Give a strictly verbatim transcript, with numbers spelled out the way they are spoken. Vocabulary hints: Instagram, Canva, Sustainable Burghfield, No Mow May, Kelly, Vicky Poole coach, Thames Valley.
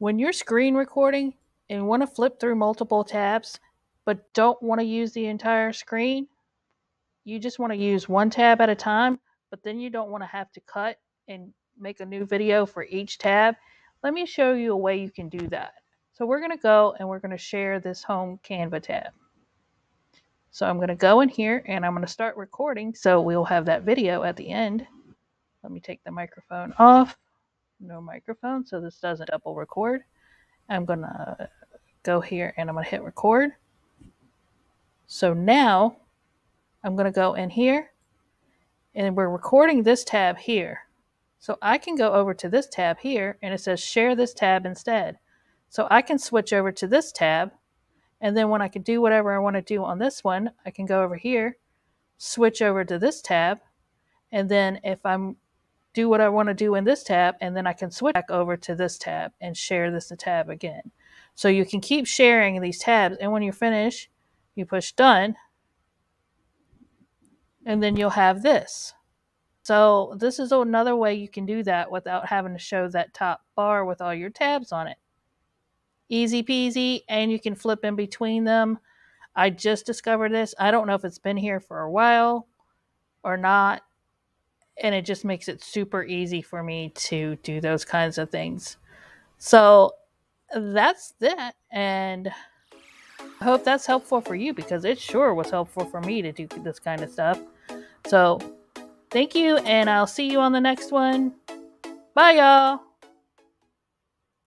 When you're screen recording and want to flip through multiple tabs, but don't want to use the entire screen, you just want to use one tab at a time, but then you don't want to have to cut and make a new video for each tab. Let me show you a way you can do that. So we're going to go and we're going to share this home Canva tab. So I'm going to go in here and I'm going to start recording. So we'll have that video at the end. Let me take the microphone off. No microphone, so this doesn't double record. I'm gonna go here and I'm gonna hit record. So now I'm gonna go in here and we're recording this tab here. So I can go over to this tab here and it says share this tab instead. So I can switch over to this tab, and then when I can do whatever I want to do on this one, I can go over here, switch over to this tab, and then if I'm do what I want to do in this tab, and then I can switch back over to this tab and share this tab again. So you can keep sharing these tabs, and when you're finished, you push done, and then you'll have this. So this is another way you can do that without having to show that top bar with all your tabs on it. Easy peasy, and you can flip in between them. I just discovered this. I don't know if it's been here for a while or not. And it just makes it super easy for me to do those kinds of things. So that's that. And I hope that's helpful for you, because it sure was helpful for me to do this kind of stuff. So thank you. And I'll see you on the next one. Bye, y'all.